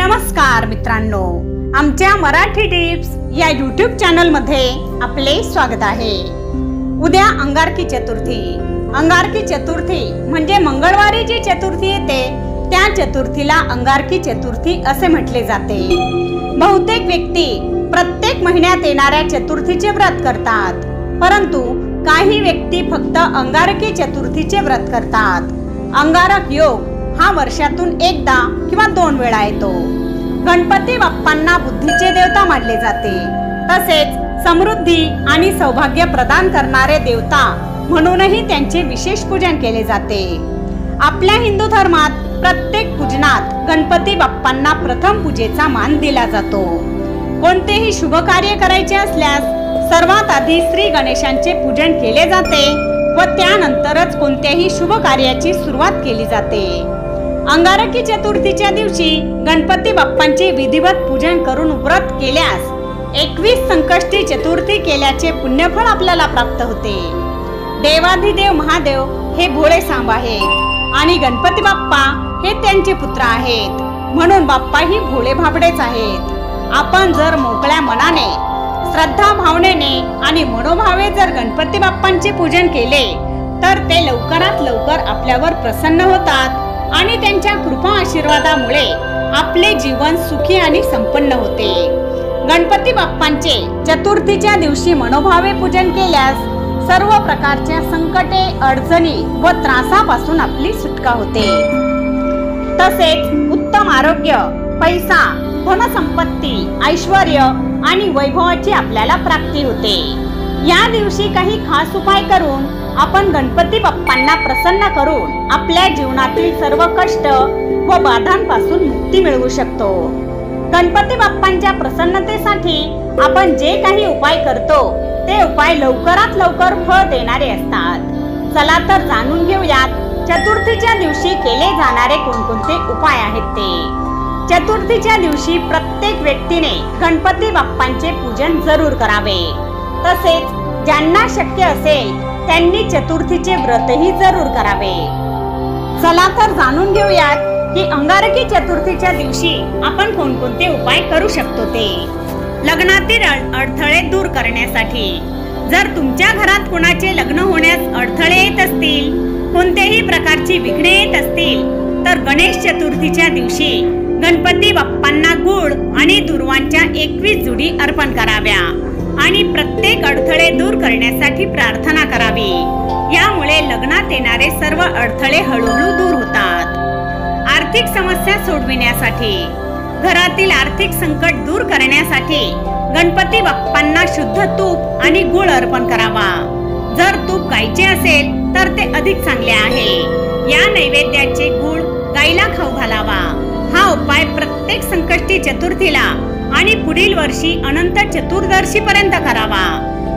नमस्कार मित्रांनो, आमच्या मराठी टिप्स या YouTube चॅनल मध्ये आपले स्वागत आहे। उद्या अंगारकी चतुर्थी। अंगारकी चतुर्थी म्हणजे मंगळवारी जी चतुर्थी येते त्या चतुर्थीला अंगारकी चतुर्थी असे म्हटले जाते। बहुतेक व्यक्ती प्रत्येक महिन्यात येणाऱ्या चतुर्थीचे व्रत करतात, परंतु काही व्यक्ती फक्त अंगारकी चतुर्थीचे व्रत करतात। अंगारक योग हा वर्षातून एकदा किंवा दोन वेळा येतो। गणपती बाप्पांना बुद्धीचे देवता मानले जाते, तसेच समृद्धी आणि सौभाग्य प्रदान करणारे देवता म्हणूनही त्यांचे विशेष पूजन केले जाते। आपल्या हिंदू धर्मात प्रत्येक पूजनात गणपती बाप्पांना प्रथम पूजेचा मान दिला जातो। कोणतेही शुभ कार्य करायचे असल्यास सर्वात आधी श्री गणेशांचे पूजन केले जाते व त्यानंतरच कोणत्याही शुभ कार्याची सुरुवात केली जाते। अंगारकी चतुर्थीच्या दिवशी गणपती बाप्पांचे विधिवत पूजन करून व्रत केल्यास 21 संकष्टी चतुर्थी केल्याचे पुण्यफळ आपल्याला प्राप्त होते। देवाधिदेव महादेव हे भोळे सांब आहेत आणि गणपती बाप्पा हे त्यांचे पुत्र आहेत, म्हणून बाप्पा ही भोळे भाबडेच आहेत। आपण जर मोकळ्या मनाने, श्रद्धा भावनेने आणि मनोभावे जर गणपती बाप्पांचे पूजन केले तर ते लवकरात लवकर आपल्यावर प्रसन्न होतात आणि त्यांच्या कृपा आशीर्वादामुळे आपले जीवन सुखी आणि संपन्न होते। गणपती बाप्पांचे चतुर्थीच्या दिवशी मनोभावे पूजन केल्यास सर्व प्रकारच्या संकटे, अडचणी व त्रासापासून आपली सुटका होते। तसेच उत्तम आरोग्य, पैसा, धनसंपत्ती, ऐश्वर्य आणि वैभवाची आपल्याला प्राप्ती होते। या दिवशी काही खास उपाय करून आपण गणपती बाप्पांना प्रसन्न करून आपल्या जीवनातील सर्व कष्ट व बाधांपासून मुक्ती मिळवू शकतो। गणपती बाप्पांच्या प्रसन्नतेसाठी आपण जे काही उपाय करतो ते उपाय लवकरात लवकर फळ देणारे असतात। चला तर जाणून घेऊयात चतुर्थीच्या दिवशी केले जाणारे कोणकोणते उपाय आहेत ते। चतुर्थीच्या दिवशी प्रत्येक व्यक्तीने गणपती बाप्पांचे पूजन जरूर करावे। तसेच ज्यांना शक्य असेल त्यांनी चतुर्थीचे व्रतही जरूर करावे। चला तर जाणून घेऊयात की अंगारकी चतुर्थीच्या दिवशी आपण कोणकोणते उपाय करू शकतो ते। लग्नातील अडथळे दूर करण्यासाठी, जर तुमच्या घरात कोणाचे लग्न होण्यास अडथळे येत असतील, कोणत्याही प्रकारची विघ्ने येत असतील तर गणेश चतुर्थीच्या दिवशी गणपती बाप्पांना गुळ आणि दुर्वांच्या 21 जुडी अर्पण कराव्या आणि प्रत्येक अडथळे दूर करण्यासाठी प्रार्थना करावी। यामुळे लग्नात येणारे सर्व अडथळे हळूहळू दूर होतात। आर्थिक समस्या सोडविण्यासाठी, घरातील आर्थिक संकट दूर करण्यासाठी गणपती बाप्पांना शुद्ध तूप आणि गुळ अर्पण करावा। जर तूप गायचे असेल तर ते अधिक चांगले आहे। या नैवेद्याचे गुळ गायला खाऊ घालावा। हा उपाय प्रत्येक संकष्टी चतुर्थीला आणि पुढील वर्षी अनंत चतुर्दशी पर्यंत करावा।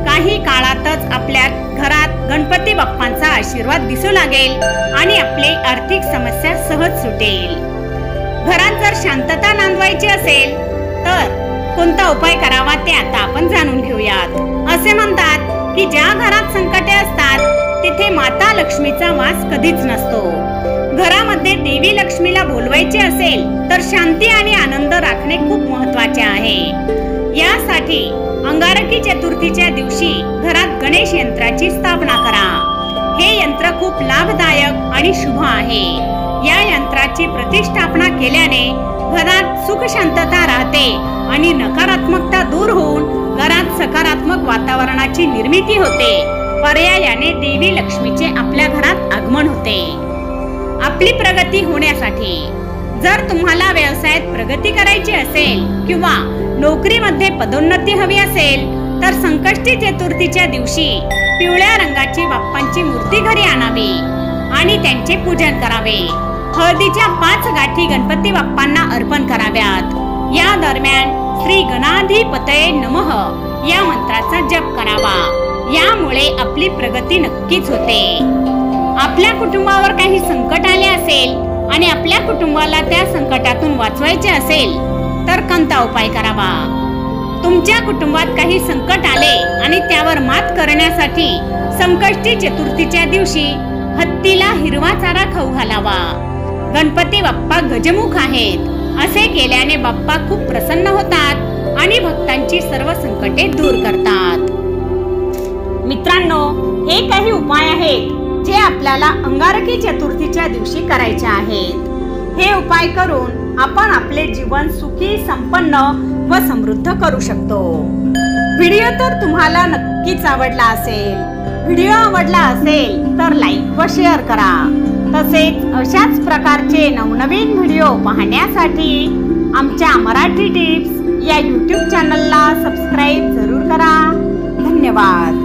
काही काळातच आपल्या घरात गणपती बाप्पांचा आशीर्वाद दिसू लागेल आणि आपली आर्थिक समस्या सहज सुटेल। घरात जर शांतता नांदवायची असेल तर कोणता उपाय करावा ते आता आपण जाणून घेऊयात। असे म्हणतात की ज्या घरात संकटे असतात तिथे माता लक्ष्मीचा वास कधीच नसतो। घरामध्ये देवी लक्ष्मीला बोलवायचे असेल तर शांती आणि आनंद राखणे खूप महत्त्वाचे आहे। यासाठी अंगारकी चतुर्थीच्या दिवशी घरात गणेश यंत्राची स्थापना करा। हे यंत्र खूप लाभदायक आणि शुभ आहे। या यंत्राची प्रतिष्ठापना केल्याने घरात सुख शांतता राहते आणि नकारात्मकता दूर होऊन घरात सकारात्मक वातावरणाची निर्मिती होते। पर्यायाने देवी लक्ष्मीचे आपल्या घरात आगमन होते। आपली प्रगती होण्यासाठी, जर तुम्हाला व्यवसायात प्रगती करायची असेल किंवा नोकरीमध्ये पदोन्नती हवी असेल तर संकष्टी चतुर्थीच्या दिवशी पिवळ्या रंगाची बाप्पांची मूर्ती घरी आणावी आणि त्यांचे पूजन करावे। हळदीच्या 5 गाठी गणपती बाप्पांना अर्पण कराव्यात। या दरम्यान श्री गणाधिपतये नमः या मंत्राचा जप करावा। यामुळे आपली प्रगती नक्कीच होते। आपल्या कुटुंबावर काही संकट आले असेल आणि आपल्या कुटुंबाला त्या संकटातून वाचवायचे असेल तर कोणता उपाय करावा? तुमच्या कुटुंबात काही संकट आले आणि त्यावर मात करण्यासाठी संकष्टी चतुर्थीच्या दिवशी हत्तीला हिरवा चारा खाऊ घालावा। गणपती बाप्पा गजमुख आहेत असे केल्याने बाप्पा खूप प्रसन्न होतात आणि भक्तांची सर्व संकटे दूर करतात। मित्रांनो, हे काही उपाय आहेत जे आपल्याला अंगारकी चतुर्थीच्या दिवशी करायचे आहेत। हे उपाय करून आपण आपले जीवन सुखी, संपन्न व समृद्ध करू शकतो। व्हिडिओ तर तुम्हाला नक्कीच आवडला असेल। व्हिडिओ आवडला असेल तर लाईक व शेअर करा। तसेच अशाच प्रकारचे नवनवीन व्हिडिओ पाहण्यासाठी आमच्या मराठी टिप्स या YouTube चॅनलला सबस्क्राइब जरूर करा। धन्यवाद।